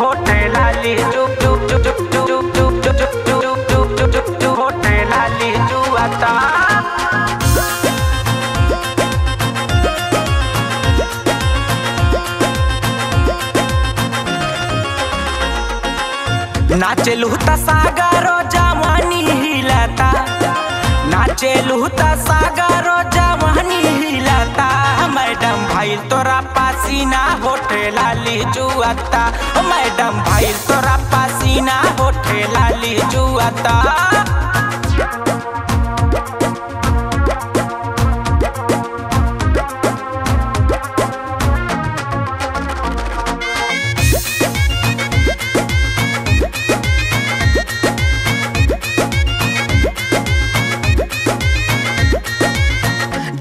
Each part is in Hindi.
होठलाली चुप चुप चुप चुप चुप चुप चुप चुप चुप चुप चुप होठलाली चुवाता। नाचेलू त सागरो जवानी हिलाता, नाचेलू त सागरो जवानी हिलाता, मैडम भाई तोरा पसीना होठलाली चुवाता, मैडम भाई तोरा पसीना होठलाली चुवाता।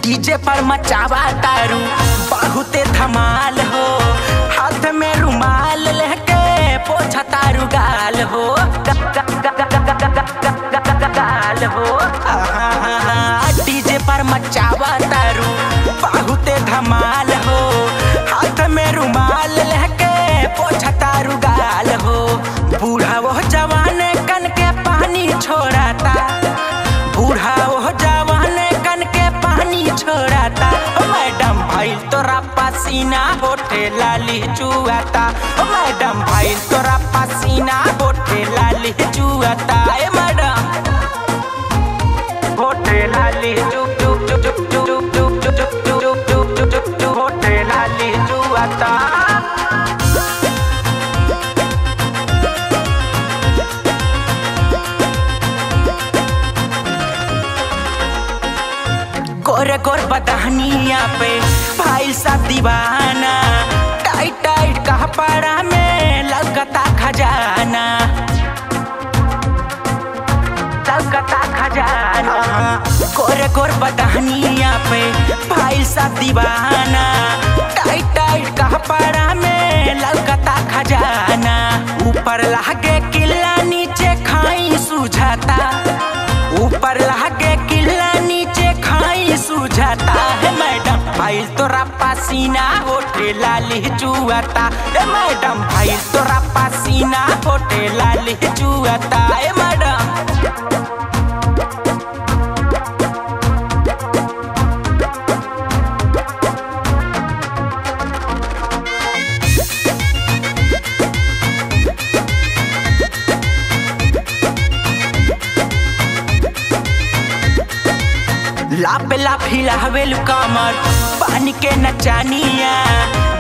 डीजे पर मचावा तारू बहुते धमाल हो, हाथ में रुमाल लेके पोछा तारू गाल हो, गाल हो। डीजे पर मचावा तारू बहुते धमाल हो, हाथ में रुमाल लेके पोछा तारू गाल हो। बूढ़ा वो जवान कन के पानी छोड़ाता, बूढ़ा वो जवान कन के पानी छोड़ाता, मैडम भाई तोरा पसीना होठलाली चुवाता, मैडम भाई तोरा पसीना होठलाली चुवाता। ए मैडम होठलाली चुप चुप चुप चुप चुप चुप चुप चुप चुप चुप चुप होठलाली चुवाता। गोरे गोर बदहनिया पे भाई सा दीवाना, टाइट टाइट कपड़ा में लगता खजाना, लगता खजाना। गोरे गोर बदहनिया पे भाई सा दीवाना, टाइट टाइट कपड़ा में लगता खजाना, ऊपर लागे किला नीचे खाई सुझाता, ऊपर लागे किला नीचे खाई सुझाता है, मैडम भाई तोरा पसीना होठलाली चुवाता, मैडम भाई तोरा पसीना होठलाली चुवाता। ए मैडम लापला फिलावेलू कमर पानी के नचानिया,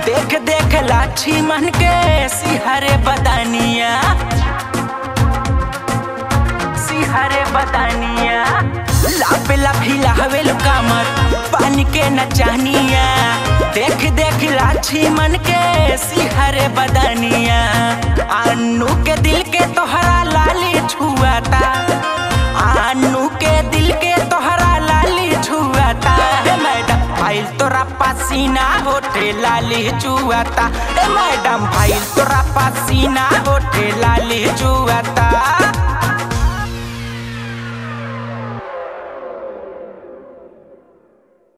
देख देख लाछी मन के सिहरे बदानिया, सिहरे बदानिया। लापला फिलावेलू कमर पानी के नचानिया, देख देख लाछी मन के सिहरे बदानिया, अन्नू के दिल के तोहरा लाली छुआता, अन्नू के दिल के तोहरा मैडम भाई तोरा पसीना होठलाली चुवाता, मैडम भाई तोरा पसीना होठलाली चुवाता।